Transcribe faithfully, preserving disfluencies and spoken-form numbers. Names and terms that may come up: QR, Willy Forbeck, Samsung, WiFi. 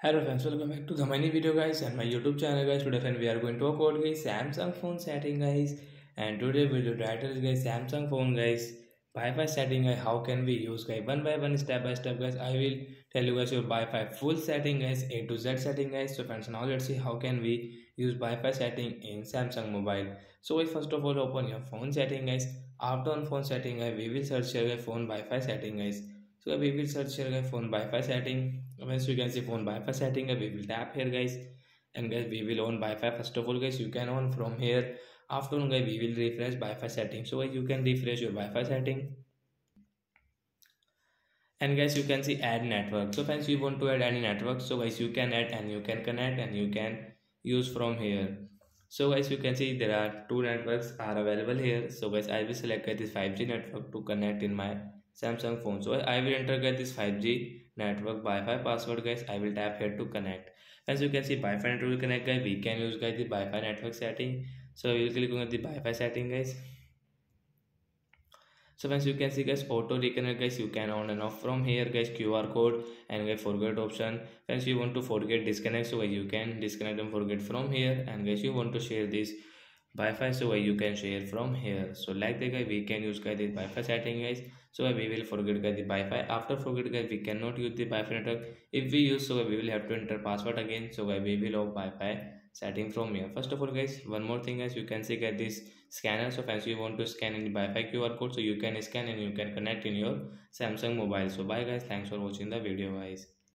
Hello friends, welcome back to the mini video guys and my YouTube channel guys. Today friends, we are going to talk about guys Samsung phone setting guys, and today video title is guys Samsung phone guys Wi-Fi setting guys, how can we use guys one by one, step by step guys. I will tell you guys your Wi-Fi full setting guys, A to Z setting guys. So friends, now let's see how can we use Wi-Fi setting in Samsung mobile. So guys, first of all open your phone setting guys. After on phone setting guys, we will search here guys phone Wi-Fi setting guys. So we will search here guys phone Wi-Fi setting. Once you can see phone Wi-Fi setting, we will tap here guys, and guys we will on Wi-Fi. First of all guys, you can on from here. After on guys, we will refresh Wi-Fi setting. So guys, you can refresh your Wi-Fi setting, and guys you can see add network. So friends, you want to add any network, so guys you can add and you can connect and you can use from here. So guys, you can see there are two networks are available here. So guys, I will select this five G network to connect in my Samsung phone. So I will enter guys this five G network Wi-Fi password guys. I will tap here to connect. As you can see, Wi-Fi network will connect guys. We can use guys the Wi-Fi network setting. So we will click on the Wi-Fi setting guys. So as you can see guys, auto reconnect guys. You can on and off from here guys. Q R code and guys forget option. As you want to forget disconnect, so you can disconnect and forget from here. And guys, you want to share this Wi-Fi, so you can share from here. So like that guys, we can use guys the Wi-Fi setting guys. So we will forget guys the Wi-Fi. After forget guys, we cannot use the Wi-Fi network. If we use, so we will have to enter password again. So we will have Wi-Fi setting from here. First of all guys, one more thing guys, you can see guys this scanner. So if you want to scan any Wi-Fi Q R code, so you can scan and you can connect in your Samsung mobile. So bye guys, thanks for watching the video guys.